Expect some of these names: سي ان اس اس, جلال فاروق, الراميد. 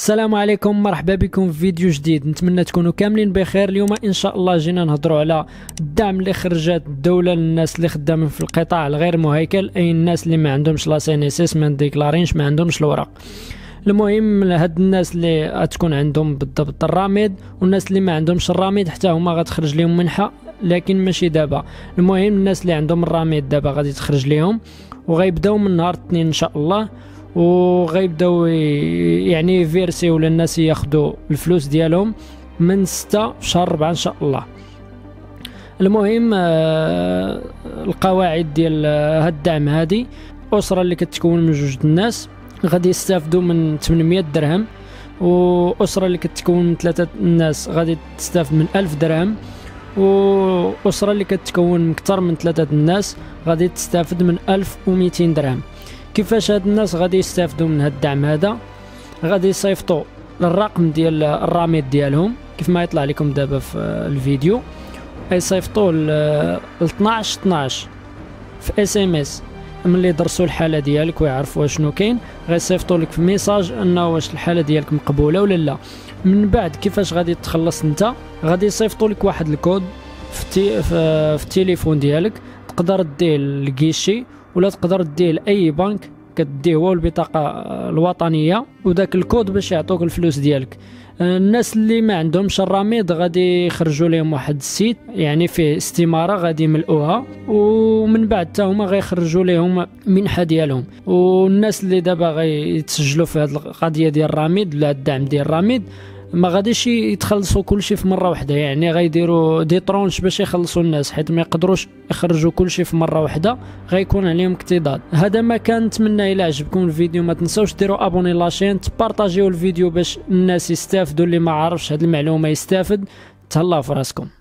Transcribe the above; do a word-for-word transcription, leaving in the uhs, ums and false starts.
السلام عليكم، مرحبا بكم في فيديو جديد. نتمنى تكونوا كاملين بخير. اليوم ان شاء الله جينا نهضروا على الدعم اللي خرجات الدوله للناس اللي خدامين في القطاع الغير مهيكل، اي الناس اللي ما عندهمش لا سي ان اس اس، ما ديكلارينش، ما عندهمش الورق. المهم لهاد الناس اللي غتكون عندهم بالضبط الراميد، والناس اللي ما عندهمش الراميد حتى هما غتخرج لهم منحه، لكن ماشي دابا. المهم الناس اللي عندهم الراميد دابا غادي تخرج لهم، وغيبداو من نهار الاثنين ان شاء الله، وغيبداو يعني فيرسي ولا الناس ياخذوا الفلوس ديالهم من ستة في شهر ربعة ان شاء الله. المهم آه القواعد ديال هاد الدعم هادي، اسره اللي كتكون من جوج الناس غادي يستافدوا من ثمانمائة درهم، واسره اللي كتكون من ثلاثه الناس غادي تستافد من ألف درهم، واسره اللي كتكون من اكثر من ثلاثه الناس غادي تستافد من ألف ومئتين درهم. كيفاش هاد الناس غادي يستافدوا من هاد الدعم هذا؟ غادي يصيفطوا الرقم ديال الراميد ديالهم كيف ما يطلع لكم دابا في الفيديو، يصيفطوه ل اثناش اثناش في اس ام اس. ملي يدرسوا الحاله ديالك ويعرفوا شنو كاين، غيصيفطوا لك في ميساج انه واش الحاله ديالك مقبوله ولا لا. من بعد كيفاش غادي تخلص انت؟ غادي يصيفطوا لك واحد الكود في في التليفون ديالك، تقدر ديه للكيشي ولا تقدر ديه لاي بنك، كديه هو البطاقه الوطنيه وداك الكود باش يعطوك الفلوس ديالك. الناس اللي ما عندهمش الراميد غادي يخرجوا لهم واحد السيت يعني فيه استماره غادي يملؤوها، ومن بعد حتى هما غيخرجوا لهم منحه ديالهم. والناس اللي دابا غيتسجلوا في هذه القضيه ديال الراميد ولا الدعم ديال الراميد ما غاديش يتخلصوا كلشي في مره واحده، يعني غيديروا دي طرونش باش يخلصوا الناس، حيت ما يقدروش يخرجوا كلشي في مره واحده، غيكون عليهم اكتضاد. هذا ما كان. نتمنى الى عجبكم الفيديو، ما تنساوش ديروا ابوني لاشين، تبارطاجيو الفيديو باش الناس يستافدوا، اللي ما عارفش هذه المعلومه يستافد. تهلاو فراسكم.